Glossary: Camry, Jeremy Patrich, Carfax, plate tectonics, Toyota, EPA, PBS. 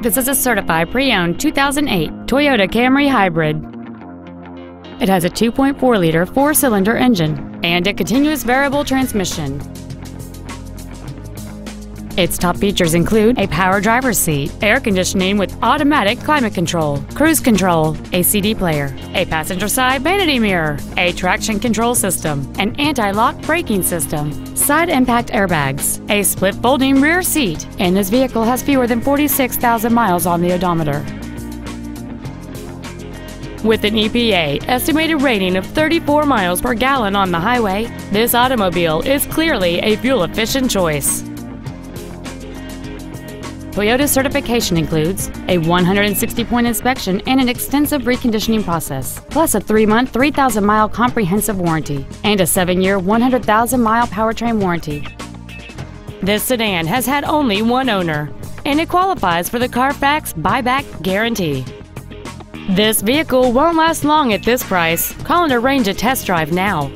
This is a certified pre-owned 2008 Toyota Camry Hybrid. It has a 2.4-liter four-cylinder engine and a continuous variable transmission. Its top features include a power driver's seat, air conditioning with automatic climate control, cruise control, a CD player, a passenger side vanity mirror, a traction control system, an anti-lock braking system, side impact airbags, a split folding rear seat, and this vehicle has fewer than 46,000 miles on the odometer. With an EPA estimated rating of 34 miles per gallon on the highway, this automobile is clearly a fuel-efficient choice. Toyota's certification includes a 160-point inspection and an extensive reconditioning process, plus a 3-month, 3,000-mile comprehensive warranty and a 7-year, 100,000-mile powertrain warranty. This sedan has had only one owner, and it qualifies for the Carfax buyback guarantee. This vehicle won't last long at this price. Call and arrange a test drive now.